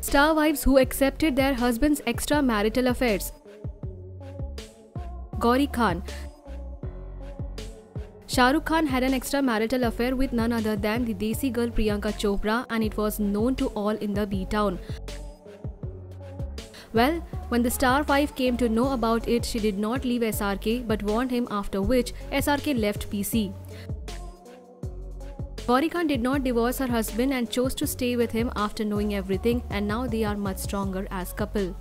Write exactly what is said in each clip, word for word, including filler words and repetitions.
Star wives who accepted their husbands' extra-marital affairs. Gauri Khan. Shah Rukh Khan had an extra-marital affair with none other than the Desi girl Priyanka Chopra, and it was known to all in the B town. Well, when the star wife came to know about it, she did not leave S R K but warned him, after which S R K left P C. Gauri Khan did not divorce her husband and chose to stay with him after knowing everything, and now they are much stronger as couple.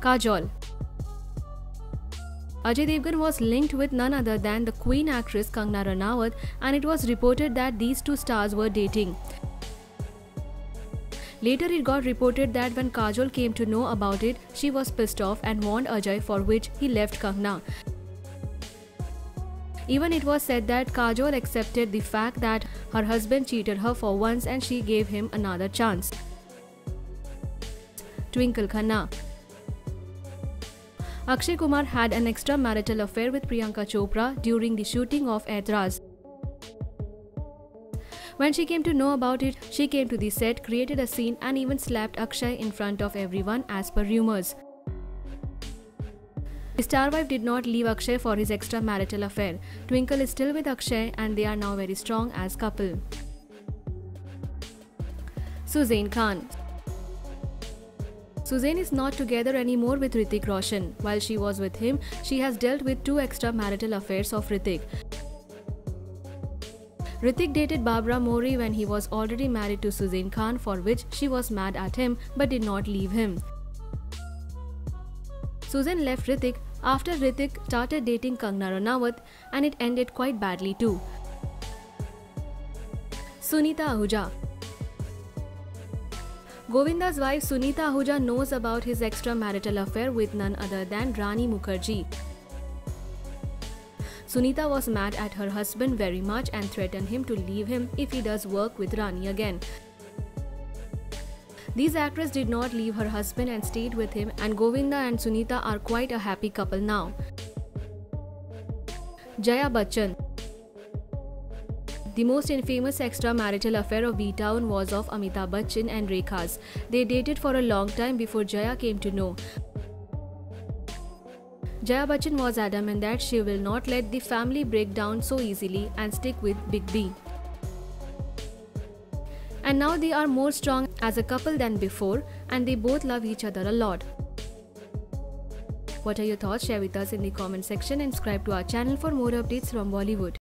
Kajol. Ajay Devgn was linked with none other than the Queen actress Kangana Ranaut, and it was reported that these two stars were dating. Later it got reported that when Kajol came to know about it, she was pissed off and warned Ajay, for which he left Kangana. Even it was said that Kajol accepted the fact that her husband cheated her for once and she gave him another chance. Twinkle Khanna. Akshay Kumar had an extramarital affair with Priyanka Chopra during the shooting of Aitraaz. When she came to know about it, she came to the set, created a scene and even slapped Akshay in front of everyone as per rumors. The star wife did not leave Akshay for his extramarital affair. Twinkle is still with Akshay and they are now very strong as couple. Sussanne Khan. Sussanne is not together anymore with Hrithik Roshan. While she was with him, she has dealt with two extramarital affairs of Hrithik. Hrithik dated Barbara Mori when he was already married to Sussanne Khan, for which she was mad at him but did not leave him. Sussanne left Hrithik after Hrithik started dating Kangana Ranaut, and it ended quite badly too. Sunita Ahuja. Govinda's wife Sunita Ahuja knows about his extramarital affair with none other than Rani Mukherjee. Sunita was mad at her husband very much and threatened him to leave him if he does work with Rani again. This actress did not leave her husband and stayed with him, and Govinda and Sunita are quite a happy couple now. Jaya Bachchan. The most infamous extramarital affair of B Town was of Amitabh Bachchan and Rekha's. They dated for a long time before Jaya came to know. Jaya Bachchan was adamant that she will not let the family break down so easily and stick with Big B. And now they are more strong as a couple than before, and they both love each other a lot. What are your thoughts? Share with us in the comment section and subscribe to our channel for more updates from Bollywood.